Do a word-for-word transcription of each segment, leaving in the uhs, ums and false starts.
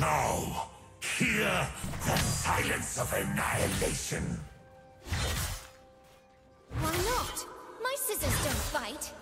Now, hear the silence of annihilation. Why not? My scissors don't fight.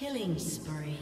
Killing spree.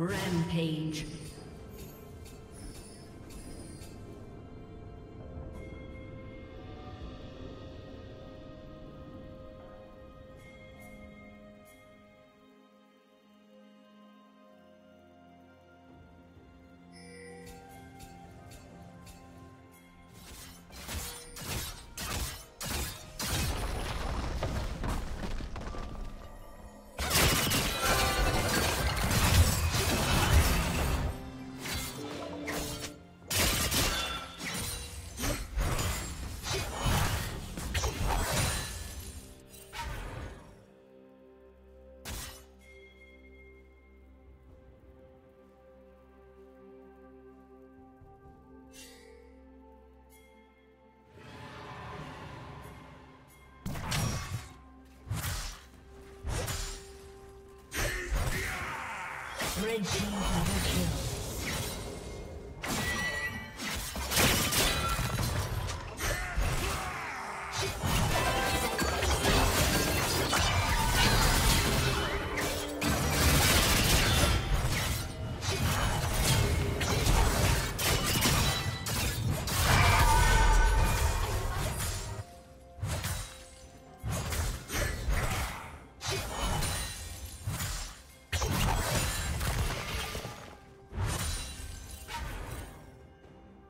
Rampage. Red team double kill.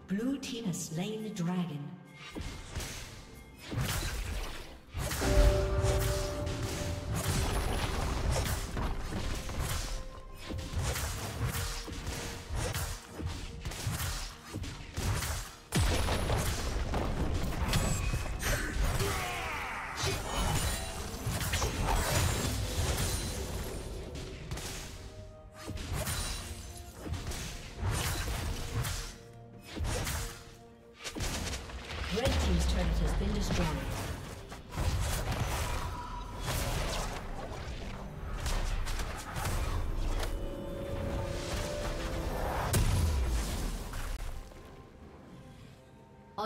Blue team has slain the dragon.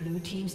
Blue team's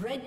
Red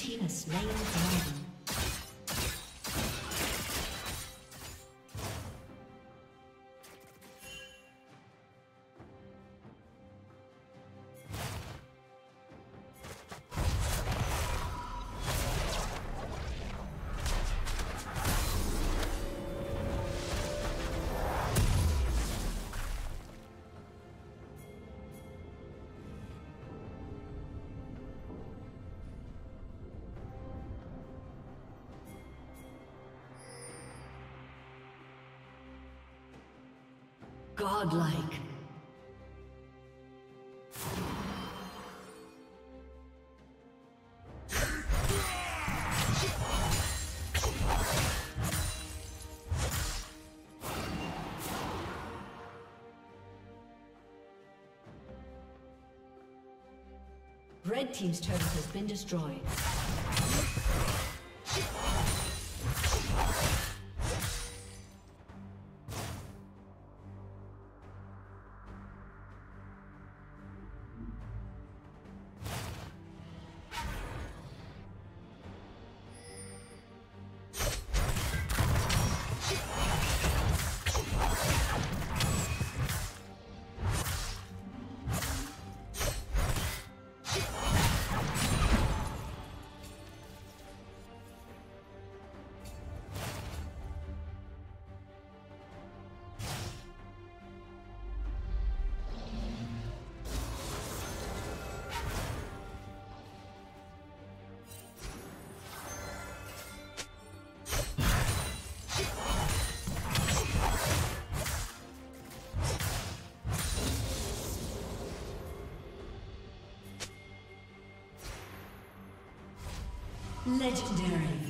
team has slain the dragon. Godlike. Red team's turret has been destroyed. Legendary.